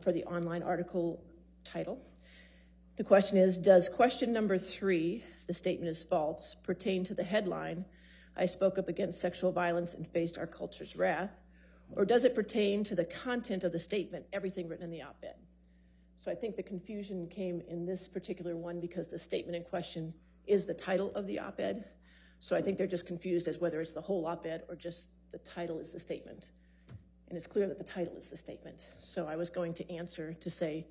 for the online article title. The question is, does question number 3, the statement is false, pertain to the headline, I spoke up against sexual violence and faced our culture's wrath, or does it pertain to the content of the statement, everything written in the op-ed? So I think the confusion came in this particular one because the statement in question is the title of the op-ed. So I think they're just confused as whether it's the whole op-ed or just the title is the statement. And it's clear that the title is the statement. So I was going to answer to say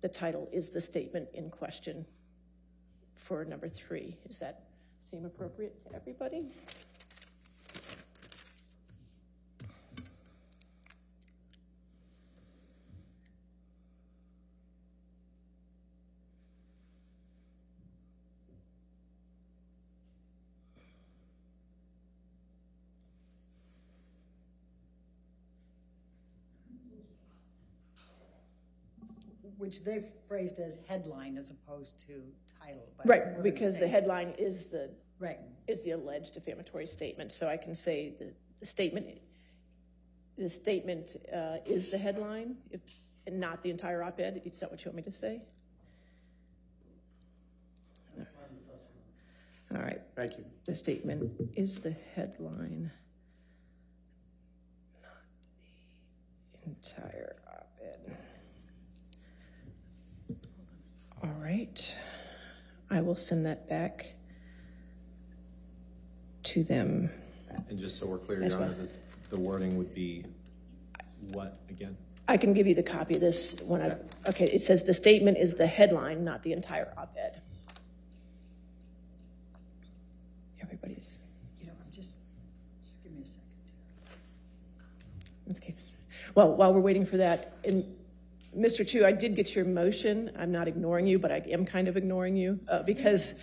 the title is the statement in question for number 3. Does that seem appropriate to everybody? Which they've phrased as headline as opposed to title. But right, because the headline is the alleged defamatory statement. So I can say the statement is the headline, and not the entire op-ed. Is that what you want me to say? All right. Thank you. The statement is the headline, not the entire op-ed. All right, I will send that back to them. And just so we're clear, Your Honor, the wording would be what again? I can give you the copy of this when okay, it says the statement is the headline, not the entire op-ed. Everybody's, you know, I'm just give me a second. Okay. Well, while we're waiting for that, Mr. Chew, I did get your motion. I'm not ignoring you, but I am kind of ignoring you because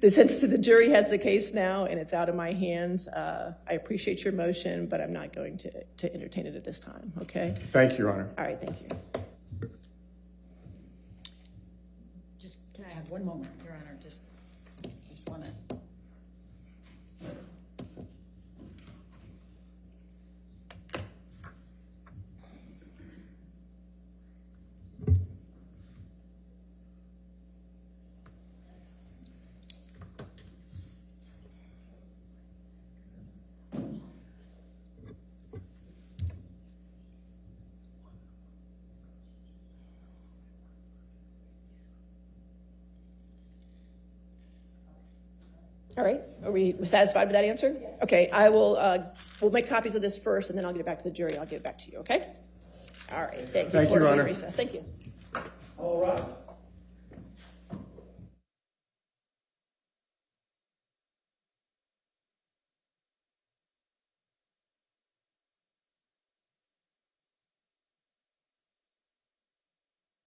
since the jury has the case now and it's out of my hands, I appreciate your motion, but I'm not going to entertain it at this time, okay? Thank you, Your Honor. All right, thank you. Just, can I have one moment, Your Honor? Just want to... All right, are we satisfied with that answer? Yes. Okay, I will, we'll make copies of this first and then I'll get it back to the jury. I'll get it back to you, okay? All right, thank you. Thank you, Your Honor. Recess. Thank you. All right.